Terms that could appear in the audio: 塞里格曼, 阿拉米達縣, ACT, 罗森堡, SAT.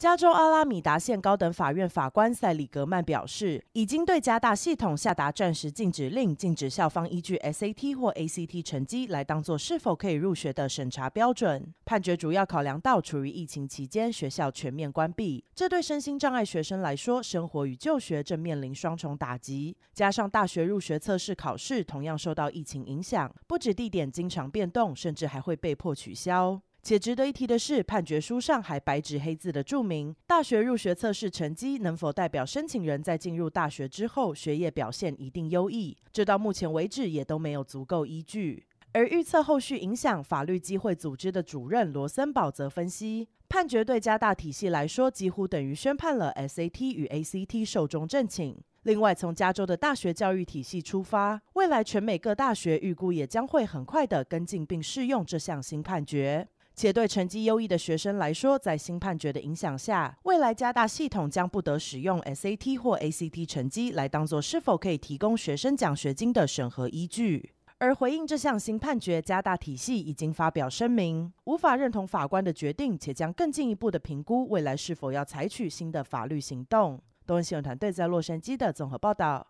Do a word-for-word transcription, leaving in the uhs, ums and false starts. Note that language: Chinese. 加州阿拉米达县高等法院法官塞里格曼表示，已经对加大系统下达暂时禁止令，禁止校方依据 S A T 或 A C T 成绩来当作是否可以入学的审查标准。判决主要考量到处于疫情期间，学校全面关闭，这对身心障碍学生来说，生活与就学正面临双重打击。加上大学入学测试考试同样受到疫情影响，不止地点经常变动，甚至还会被迫取消。 且值得一提的是，判决书上还白纸黑字的注明，大学入学测试成绩能否代表申请人在进入大学之后学业表现一定优异，这到目前为止也都没有足够依据。而预测后续影响，法律基会组织的主任罗森堡则分析，判决对加大体系来说几乎等于宣判了 S A T 与 A C T 寿终正寝。 另外，从加州的大学教育体系出发，未来全美各大学预估也将会很快的跟进并适用这项新判决。 且对成绩优异的学生来说，在新判决的影响下，未来加大系统将不得使用 S A T 或 A C T 成绩来当作是否可以提供学生奖学金的审核依据。而回应这项新判决，加大体系已经发表声明，无法认同法官的决定，且将更进一步的评估未来是否要采取新的法律行动。东森新闻团队在洛杉矶的综合报道。